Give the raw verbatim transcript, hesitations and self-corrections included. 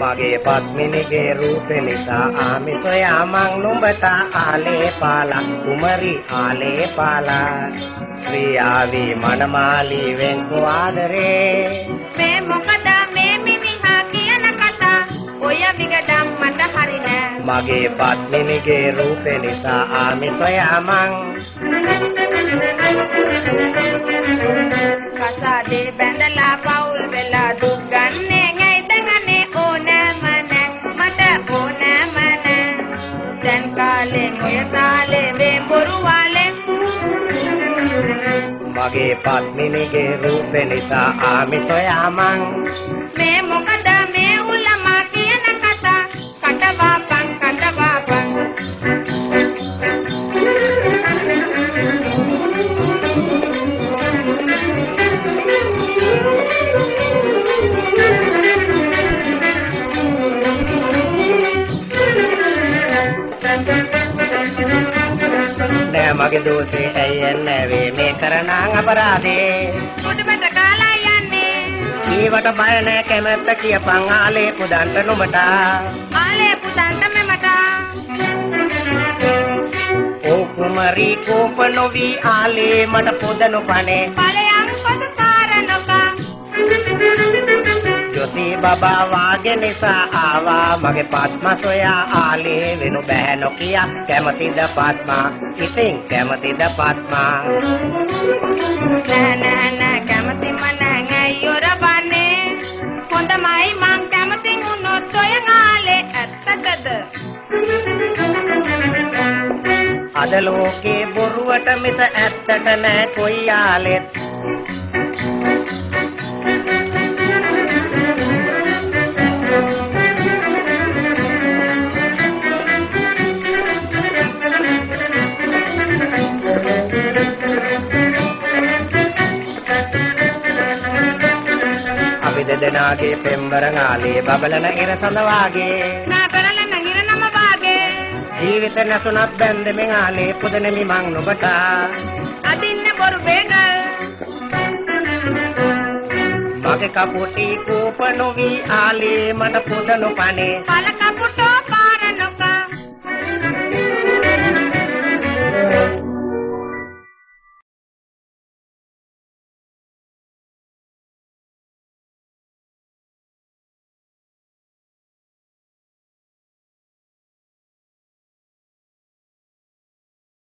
Mage Pathminige Rupe Nisa ami soyamang numbata ale pala kumari ale pala Sri avi manamali venku adare me mokada me mimiha kiyana katha oya migada mata harina Mage Pathminige Rupe Nisa ami soyamang kasade bandala paul vela duganne Mage Pathminige Rupe Nisa ami soyamang me mokada me ulama kiyana katha kata bapan kata bapan Mage dose ayen nave me karana aparade mudbata kala yanne meewata bayane kematta kiyapan ale pudanta numata ale pudanta memata o kumari kopanovi ale mata podanu pane palayan podu karanoka jose baba wage nisa awa mage patma soya ale venu behano kiya kematida patma ඉතින් කැමතිද පත්මා නනනා කැමති මනං අයෝර බන්නේ හොඳමයි මං කැමති වුණොත් ඔය කාලේ ඇත්තටද අද ලෝකේ බොරුවට මිස ඇත්තට නෑ කොයි යාලෙත් Nage pembarangale babalana ira sandawage nagaralana ira nama bage jeevitha nasuna bende mengale pudane mimang nobata adinna boru bega mage kapoti kopanovi ale mana pudanu pane pala kapota